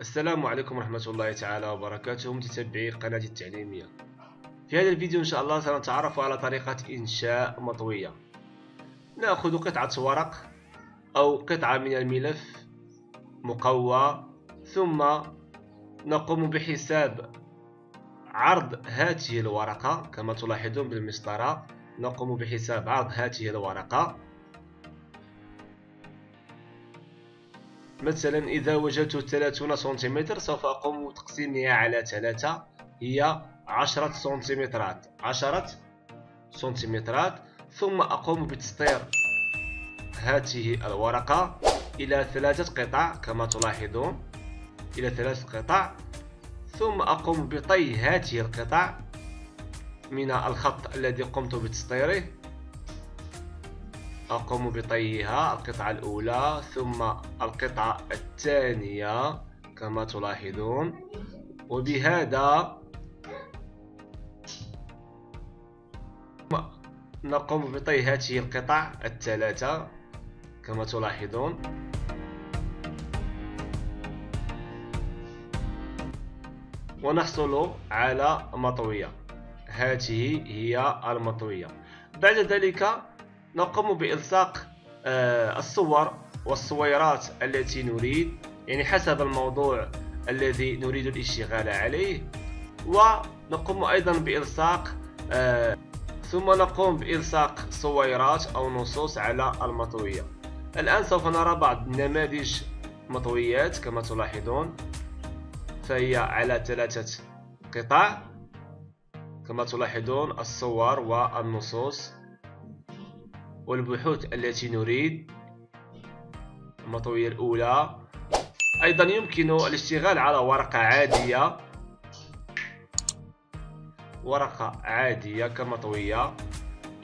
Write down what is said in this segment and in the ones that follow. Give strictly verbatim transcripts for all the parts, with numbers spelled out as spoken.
السلام عليكم ورحمة الله تعالى وبركاته متتبعي القناة التعليمية. في هذا الفيديو إن شاء الله سنتعرف على طريقة إنشاء مطوية. نأخذ قطعة ورق أو قطعة من الملف مقوى، ثم نقوم بحساب عرض هاته الورقة كما تلاحظون بالمسطرة. نقوم بحساب عرض هاته الورقة. مثلا إذا وجدت ثلاثين سنتيمتر سوف أقوم بتقسيمها على ثلاثة، هي عشرة سنتيمترات عشرة سنتيمترات، ثم أقوم بتسطير هذه الورقة إلى ثلاثة قطع كما تلاحظون، إلى ثلاثة قطع، ثم أقوم بطي هذه القطع من الخط الذي قمت بتسطيره. أقوم بطيها القطعة الأولى ثم القطعة الثانية كما تلاحظون، وبهذا نقوم بطي هذه القطع الثلاثة كما تلاحظون. ونحصل على مطوية. هذه هي المطوية. بعد ذلك نقوم بإلصاق الصور والصويرات التي نريد، يعني حسب الموضوع الذي نريد الاشتغال عليه. ونقوم أيضا بإلصاق ثم نقوم بإلصاق صويرات أو نصوص على المطوية. الآن سوف نرى بعض نماذج مطويات كما تلاحظون، فهي على ثلاثة قطع كما تلاحظون، الصور والنصوص والبحوث التي نريد. المطوية الأولى. أيضا يمكن الاشتغال على ورقة عادية، ورقة عادية كمطوية،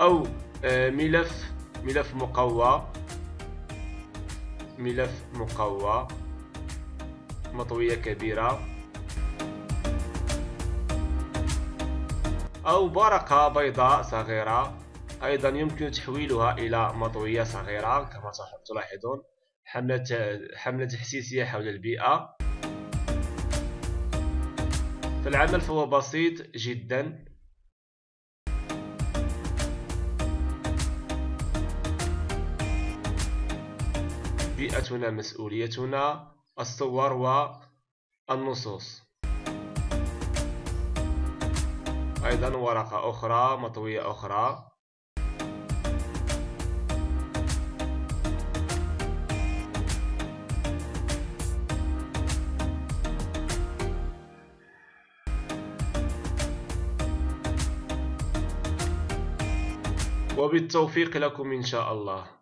أو ملف ملف مقوى ملف مقوى مطوية كبيرة، أو ورقة بيضاء صغيرة. أيضا يمكن تحويلها إلى مطوية صغيرة كما تلاحظون. حملة حملة تحسيسية حول البيئة. فالعمل فهو بسيط جدا. بيئتنا مسؤوليتنا، الصور والنصوص. أيضا ورقة أخرى، مطوية أخرى. وبالتوفيق لكم إن شاء الله.